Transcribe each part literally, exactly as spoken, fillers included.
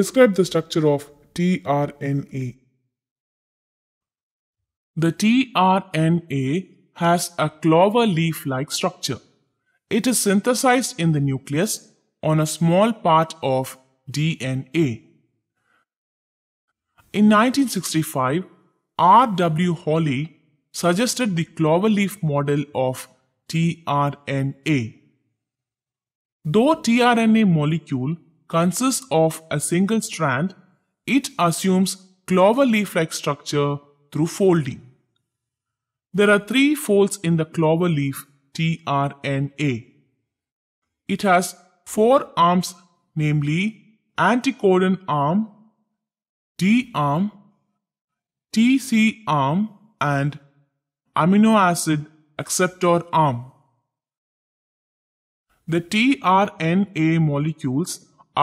describe the structure of tRNA. The tRNA has a clover leaf-like structure. It is synthesized in the nucleus on a small part of D N A. In nineteen sixty-five, R. W. Holley suggested the cloverleaf model of tRNA. Though tRNA molecule consists of a single strand, it assumes cloverleaf-like structure through folding. There are three folds in the cloverleaf tRNA. It has four arms, namely anticodon arm, D arm, T C arm, and amino acid acceptor arm. The tRNA molecules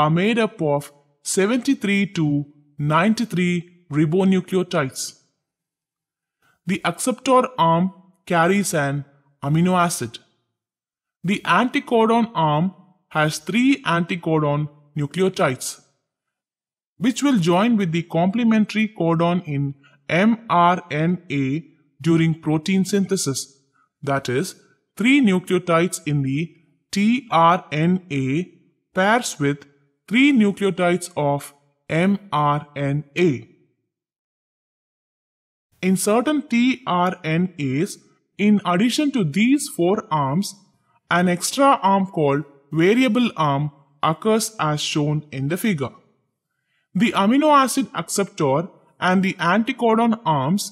are made up of seventy-three to ninety-three ribonucleotides. The acceptor arm carries an amino acid. The anticodon arm has three anticodon nucleotides, which will join with the complementary codon in mRNA during protein synthesis, that is, three nucleotides in the tRNA pairs with three nucleotides of mRNA. In certain tRNAs, in addition to these four arms, an extra arm called variable arm occurs as shown in the figure. The amino acid acceptor and the anticodon arms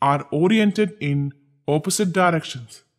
are oriented in opposite directions.